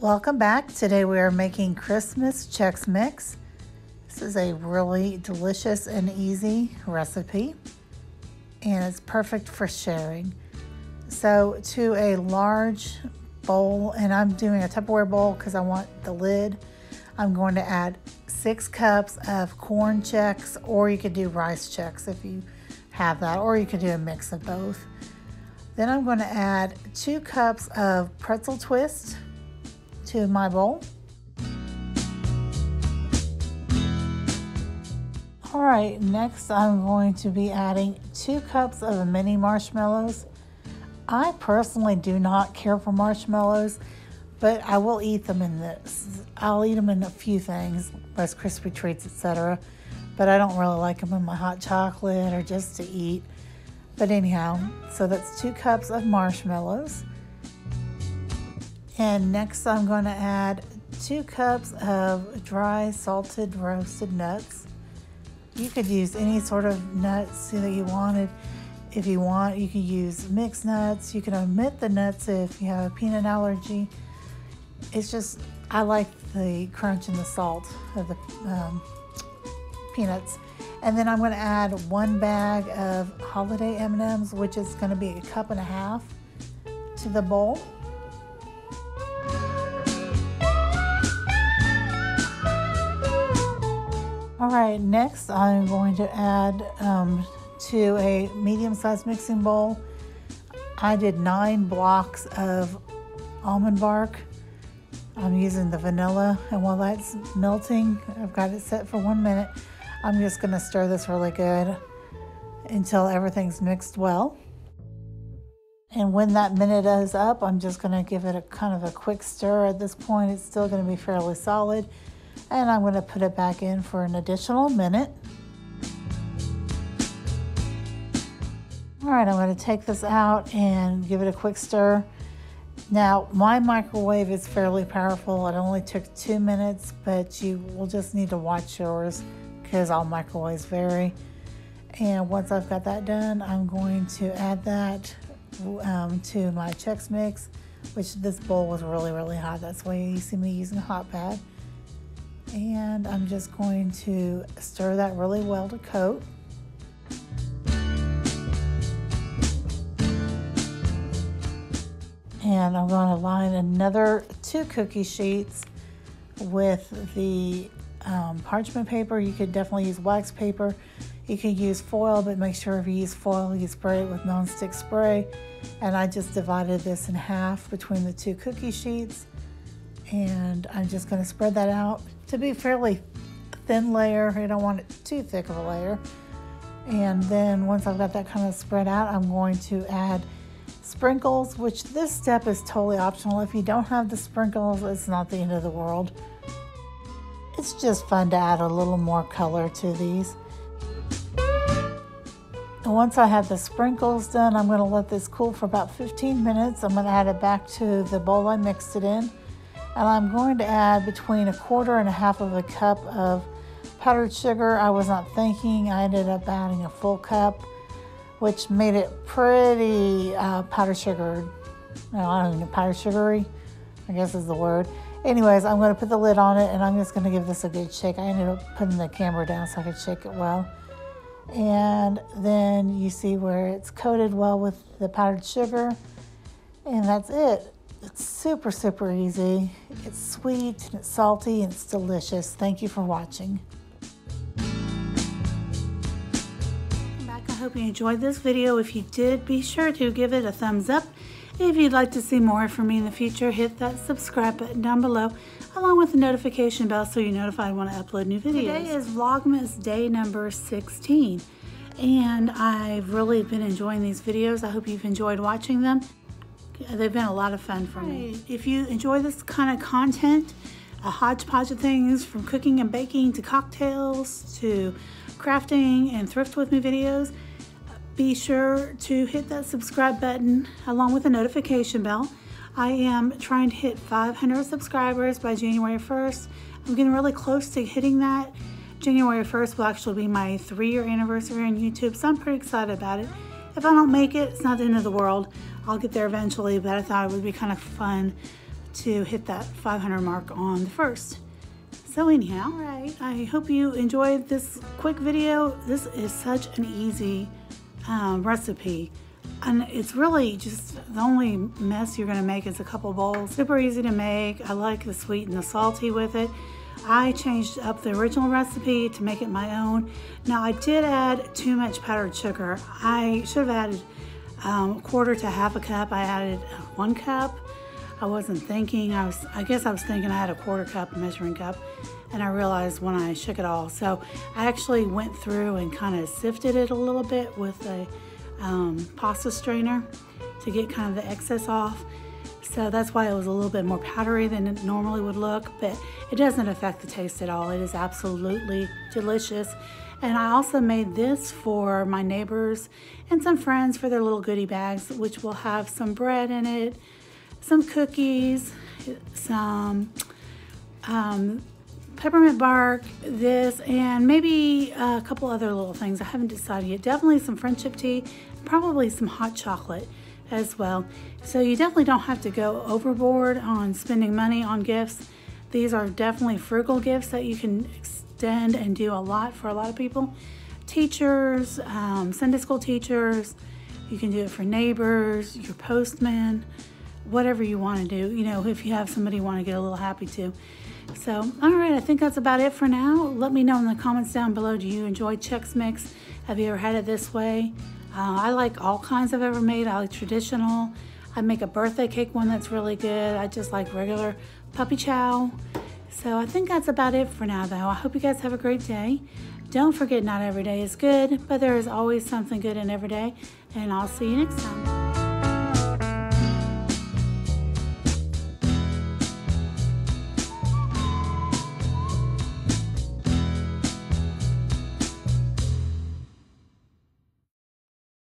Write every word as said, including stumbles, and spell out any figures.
Welcome back. Today we are making Christmas Chex Mix. This is a really delicious and easy recipe, and it's perfect for sharing. So to a large bowl, and I'm doing a Tupperware bowl because I want the lid, I'm going to add six cups of corn Chex, or you could do rice Chex if you have that, or you could do a mix of both. Then I'm going to add two cups of pretzel twist to my bowl. All right, next I'm going to be adding two cups of mini marshmallows. I personally do not care for marshmallows, but I will eat them in this. I'll eat them in a few things, less crispy treats, et cetera. But I don't really like them in my hot chocolate or just to eat. But anyhow, so that's two cups of marshmallows. And next I'm going to add two cups of dry salted roasted nuts. You could use any sort of nuts that you wanted. If you want, you can use mixed nuts. You can omit the nuts if you have a peanut allergy. It's just, I like the crunch and the salt of the um, peanuts. And then I'm going to add one bag of holiday M and M's, which is going to be a cup and a half to the bowl. All right, next I'm going to add um, to a medium-sized mixing bowl, I did nine blocks of almond bark. I'm using the vanilla, and while that's melting, I've got it set for one minute. I'm just gonna stir this really good until everything's mixed well. And when that minute is up, I'm just gonna give it a kind of a quick stir. At this point, it's still gonna be fairly solid. And I'm going to put it back in for an additional minute. All right, I'm going to take this out and give it a quick stir. Now, my microwave is fairly powerful. It only took two minutes, but you will just need to watch yours because all microwaves vary. And once I've got that done, I'm going to add that um, to my Chex Mix, which this bowl was really, really hot. That's why you see me using a hot pad. And I'm just going to stir that really well to coat. And I'm going to line another two cookie sheets with the um, parchment paper. You could definitely use wax paper. You could use foil, but make sure if you use foil, you spray it with nonstick spray. And I just divided this in half between the two cookie sheets. And I'm just going to spread that out to be fairly thin layer. I don't want it too thick of a layer. And then once I've got that kind of spread out, I'm going to add sprinkles, which this step is totally optional. If you don't have the sprinkles, it's not the end of the world. It's just fun to add a little more color to these. And once I have the sprinkles done, I'm going to let this cool for about fifteen minutes. I'm going to add it back to the bowl I mixed it in. And I'm going to add between a quarter and a half of a cup of powdered sugar. I was not thinking. I ended up adding a full cup, which made it pretty uh, powdered sugar. No, I don't know, powdered sugary, I guess is the word. Anyways, I'm going to put the lid on it, and I'm just going to give this a good shake. I ended up putting the camera down so I could shake it well. And then you see where it's coated well with the powdered sugar, and that's it. It's super, super easy. It's sweet, and it's salty, and it's delicious. Thank you for watching. Welcome back. I hope you enjoyed this video. If you did, be sure to give it a thumbs up. If you'd like to see more from me in the future, hit that subscribe button down below, along with the notification bell so you're notified when I upload new videos. Today is Vlogmas day number sixteen, and I've really been enjoying these videos. I hope you've enjoyed watching them. They've been a lot of fun for me. If you enjoy this kind of content, a hodgepodge of things from cooking and baking to cocktails to crafting and thrift with me videos, be sure to hit that subscribe button along with the notification bell. I am trying to hit five hundred subscribers by January first. I'm getting really close to hitting that. January first will actually be my three-year anniversary on YouTube, so I'm pretty excited about it. If I don't make it, it's not the end of the world. I'll get there eventually, but I thought it would be kind of fun to hit that five hundred mark on the first. So anyhow, all right, I hope you enjoyed this quick video. This is such an easy um, recipe. And it's really just the only mess you're gonna make is a couple bowls. Super easy to make. I like the sweet and the salty with it. I changed up the original recipe to make it my own. Now I did add too much powdered sugar. I should have added um, a quarter to half a cup. I added one cup. I wasn't thinking, I was, I guess I was thinking I had a quarter cup, a measuring cup, and I realized when I shook it all. So I actually went through and kind of sifted it a little bit with a um, pasta strainer to get kind of the excess off. So that's why it was a little bit more powdery than it normally would look, but it doesn't affect the taste at all. It is absolutely delicious. And I also made this for my neighbors and some friends for their little goodie bags, which will have some bread in it, some cookies, some um, peppermint bark, this, and maybe a couple other little things. I haven't decided yet. Definitely some friendship tea, probably some hot chocolate as well. So you definitely don't have to go overboard on spending money on gifts. These are definitely frugal gifts that you can extend and do a lot for a lot of people. Teachers, um, Sunday school teachers, you can do it for neighbors, your postman, whatever you want to do, you know, if you have somebody you want to get a little happy to. So, all right, I think that's about it for now. Let me know in the comments down below, do you enjoy Chex Mix? Have you ever had it this way? Uh, I like all kinds I've ever made. I like traditional. I make a birthday cake one that's really good. I just like regular puppy chow. So I think that's about it for now, though. I hope you guys have a great day. Don't forget, not every day is good, but there is always something good in every day. And I'll see you next time.